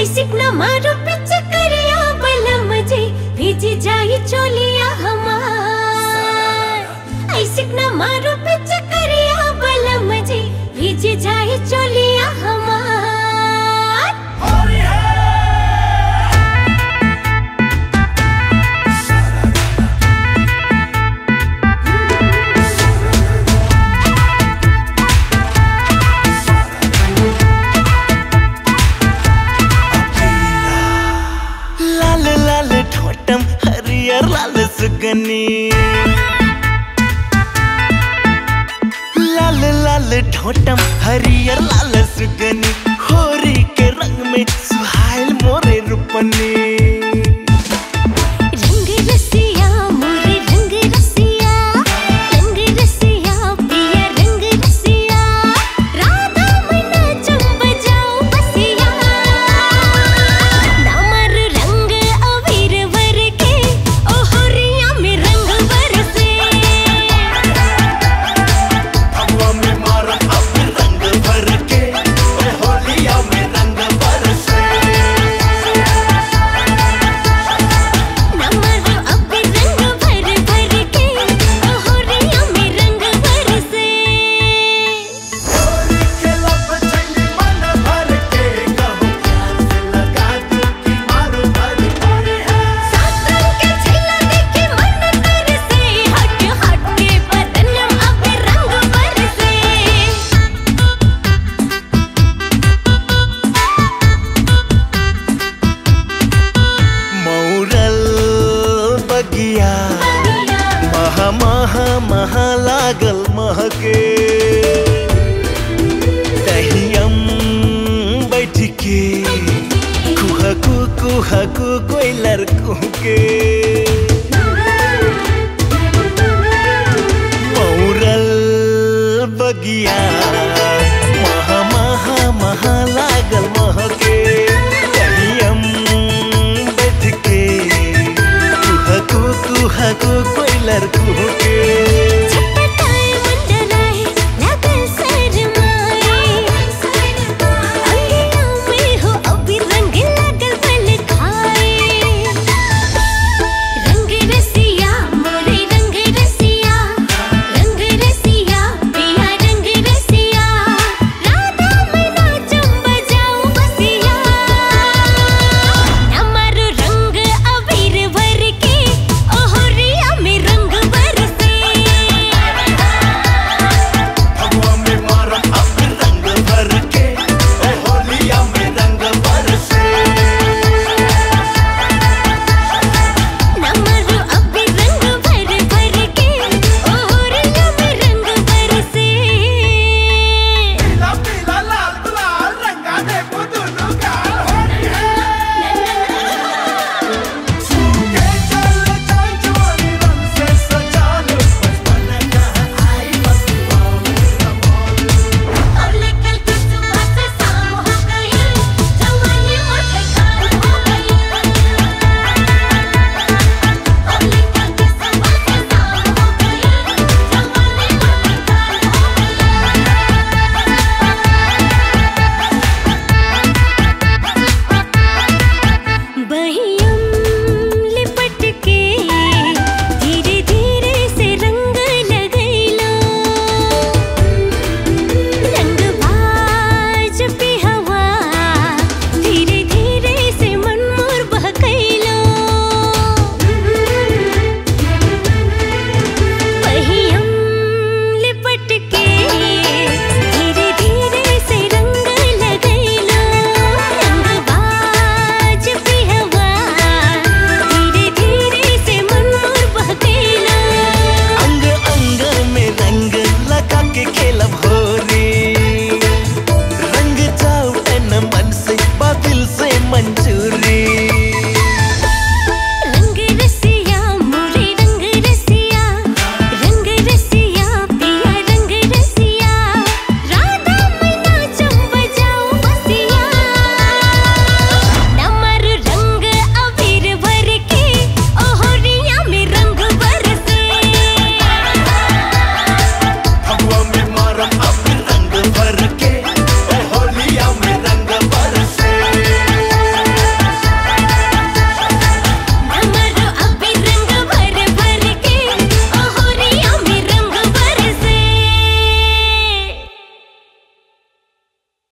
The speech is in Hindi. ऐसे न मारो पिचकरिया बलम जे भेज जाई चोलिया हमार, ऐसे न मारो पिचकरिया बलम जे भेज जाई चोलिया हमार। लाल लाल ठोटम हरियर लाल सुगनी, होरी के रंग में सुहायल मोरे रूपनी। रंग रसिया मोरे रंग रसिया प्रिय रंग रसिया, राधा मना चंब जाऊं बसिया। ना मार रंग अबीर वर के, ओ होरिया में रंग बरसे। भगवा में मारा अबीर रंग भर के, ओ होलिया में रंग बरसे। ना मार अबीर रंग भर भर के, ओ होरिया में रंग बरसे। होली के लब चली मन भर के, कहूं प्यार से लगा दिल की मारू भर भर है। सासों के छिला देखे मन तरसे, हट हट के बदन अब रंग बरसे। मौरल बगिया महा महा महा लागल महके, दहियम बैठ के कुहकू कुहकू कोयलर कुहके। मौरल बगिया महा महा महा लागल महके, दहियम बैठ के कुहकू कुहकू कोयलर कुहके। छटकाए मंडराए लागल सरमाए, अंगियों में हो अबीर रंग लागल बलखाए। रंग रसिया पिया रंग रसिया, राधा मना चंब जाऊं बसिया। ना मारो रंग अबीर भर के, ओ होरिया में रंग बरसे। भगवा में मारा अबीर रंग भर के, ओ होलिया में रंग बरसे। ना मारो अबीर रंग भर भर के, ओ होरिया में रंग बरसे। पीला पीला लाल गुलाल रंगा देखो दोनों का,